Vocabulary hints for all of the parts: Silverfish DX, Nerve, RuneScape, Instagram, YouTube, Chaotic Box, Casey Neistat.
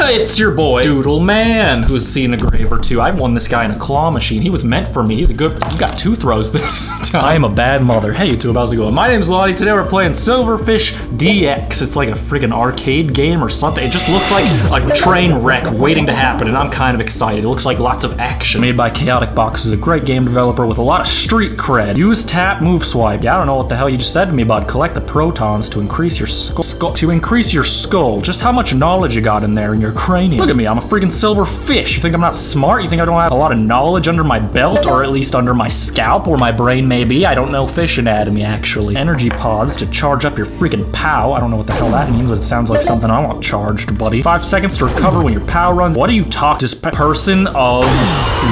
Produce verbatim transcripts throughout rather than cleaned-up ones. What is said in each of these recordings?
It's your boy, Doodle Man, who's seen a grave or two. I won this guy in a claw machine. He was meant for me. He's a good, you got two throws this time. I am a bad mother. Hey, YouTube, how's it going? My name's Lottie. Today we're playing Silverfish D X. It's like a freaking arcade game or something. It just looks like a train wreck waiting to happen, and I'm kind of excited. It looks like lots of action. Made by Chaotic Box, who's a great game developer with a lot of street cred. Use tap, move swipe. Yeah, I don't know what the hell you just said to me about collect the protons to increase your skull. To increase your skull. Just how much knowledge you got in there in your cranium. Look at me, I'm a freaking silver fish. You think I'm not smart? You think I don't have a lot of knowledge under my belt, or at least under my scalp, or my brain maybe? I don't know fish anatomy, actually. Energy pods to charge up your freaking pow. I don't know what the hell that means, but it sounds like something I want charged, buddy. Five seconds to recover when your pow runs. What do you talk? This person of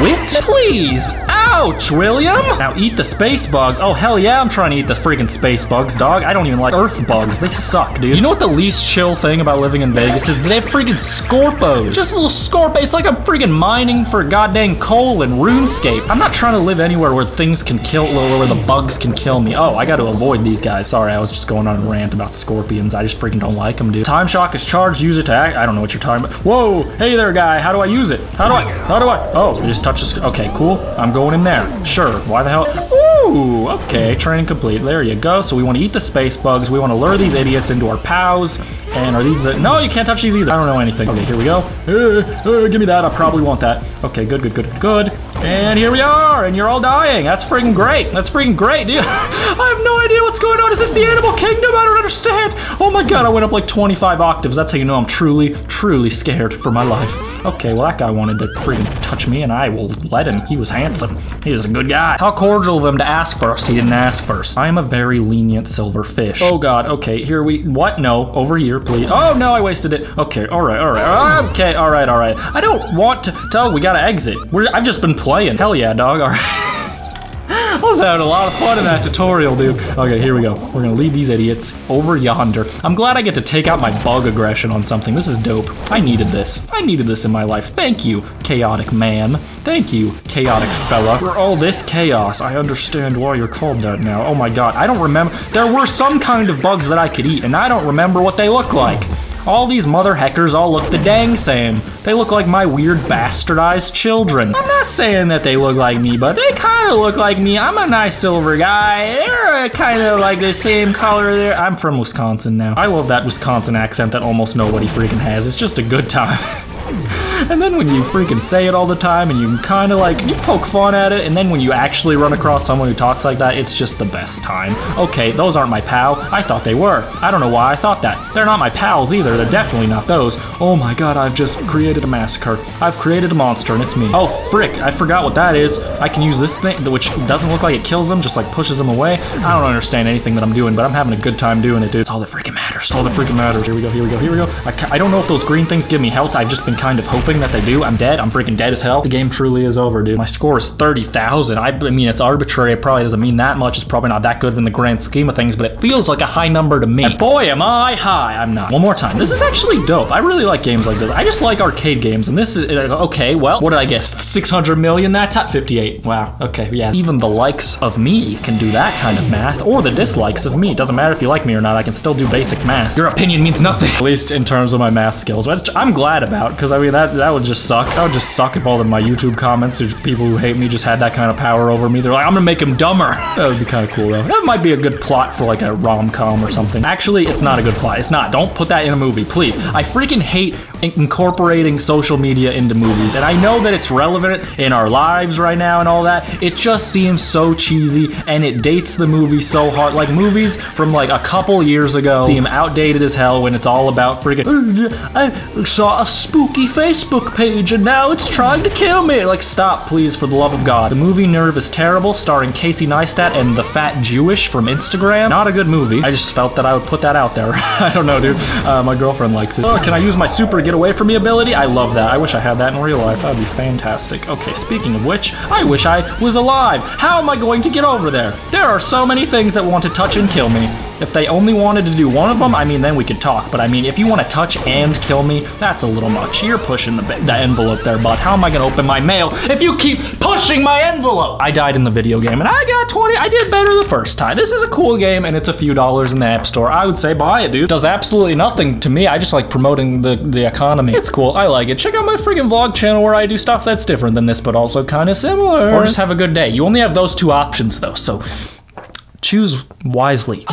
wit? Please! Ouch, William! Now eat the space bugs. Oh, hell yeah, I'm trying to eat the freaking space bugs, dog. I don't even like earth bugs. They suck, dude. You know what the least chill thing about living in Vegas is? They have freaking scorpos. Just little scorpos. It's like I'm freaking mining for goddamn coal in RuneScape. I'm not trying to live anywhere where things can kill, where the bugs can kill me. Oh, I got to avoid these guys. Sorry, I was just going on a rant about scorpions. I just freaking don't like them, dude. Time shock is charged. Use it to act. I don't know what you're talking about. Whoa, hey there, guy. How do I use it? How do I? How do I? Oh, I just touch this. Okay, cool. I'm going in there. Sure. Why the hell? Ooh, okay. Training complete. There you go. So we want to eat the space bugs. We want to lure these idiots into our pows. And are these the... No, you can't touch these either. I don't know anything. Okay, here we go. Uh, uh, give me that. I probably want that. Okay, good, good, good, good. And here we are, and you're all dying. That's freaking great. That's freaking great, dude. I have no idea what's going on. Is this the animal kingdom? I don't understand. Oh my god, I went up like twenty-five octaves. That's how you know I'm truly, truly scared for my life. Okay, well that guy wanted to freaking touch me, and I will let him. He was handsome. He was a good guy. How cordial of him to ask first. He didn't ask first. I am a very lenient silver fish. Oh god, okay, here we... What? No, over here, please. Oh no, I wasted it. Okay, all right, all right. Okay, all right, all right. I don't want to... Tell, we gotta exit. We're, I've just been playing. Hell yeah, dog. All right. I was having a lot of fun in that tutorial, dude. Okay, here we go. We're gonna lead these idiots over yonder. I'm glad I get to take out my bug aggression on something. This is dope. I needed this. I needed this in my life. Thank you, chaotic man. Thank you, chaotic fella. For all this chaos, I understand why you're called that now. Oh my god, I don't remember. There were some kind of bugs that I could eat, and I don't remember what they look like. All these mother heckers all look the dang same. They look like my weird bastardized children. I'm not saying that they look like me, but they kind of look like me. I'm a nice silver guy. They're kind of like the same color there. I'm from Wisconsin now. I love that Wisconsin accent that almost nobody freaking has. It's just a good time. And then when you freaking say it all the time and you kind of like, you poke fun at it, and then when you actually run across someone who talks like that, it's just the best time. Okay, those aren't my pal. I thought they were. I don't know why I thought that. They're not my pals either. They're definitely not those. Oh my god, I've just created a massacre. I've created a monster, and it's me. Oh, frick. I forgot what that is. I can use this thing, which doesn't look like it kills them, just like pushes them away. I don't understand anything that I'm doing, but I'm having a good time doing it, dude. It's all that freaking matters. It's all that freaking matters. Here we go, here we go, here we go. I, I don't know if those green things give me health. I've just been kind of hoping that they do. I'm dead. I'm freaking dead as hell. The game truly is over, dude. My score is thirty thousand. I, I mean, it's arbitrary. It probably doesn't mean that much. It's probably not that good in the grand scheme of things, but it feels like a high number to me. And boy, am I high. I'm not. One more time. This is actually dope. I really like games like this. I just like arcade games, and this is, okay, well, what did I guess? six hundred million? That top fifty-eight. Wow. Okay, yeah. Even the likes of me can do that kind of math, or the dislikes of me. It doesn't matter if you like me or not. I can still do basic math. Your opinion means nothing. At least in terms of my math skills, which I'm glad about, because I mean, that, that That would just suck. That would just suck if all of my YouTube comments or people who hate me just had that kind of power over me. They're like, I'm gonna make him dumber. That would be kind of cool though. That might be a good plot for like a rom-com or something. Actually, it's not a good plot. It's not. Don't put that in a movie, please. I freaking hate incorporating social media into movies. And I know that it's relevant in our lives right now and all that. It just seems so cheesy and it dates the movie so hard. Like movies from like a couple years ago seem outdated as hell when it's all about freaking, I saw a spooky Facebook page and now it's trying to kill me. Like, stop, please, for the love of God. The movie Nerve is terrible, starring Casey Neistat and the fat Jewish from Instagram. Not a good movie. I just felt that I would put that out there. I don't know, dude. Uh, my girlfriend likes it. Oh, can I use my super get away from me ability? I love that. I wish I had that in real life. That'd be fantastic. Okay, speaking of which, I wish I was alive. How am I going to get over there? There are so many things that want to touch and kill me. If they only wanted to do one of them, I mean, then we could talk. But I mean, if you want to touch and kill me, that's a little much. You're pushing the, the envelope there, bud. How am I gonna open my mail if you keep pushing my envelope? I died in the video game and I got twenty. I did better the first time. This is a cool game and it's a few dollars in the App Store. I would say buy it, dude. Does absolutely nothing to me. I just like promoting the, the economy. It's cool. I like it. Check out my freaking vlog channel where I do stuff that's different than this, but also kind of similar. Or just have a good day. You only have those two options though, so choose wisely.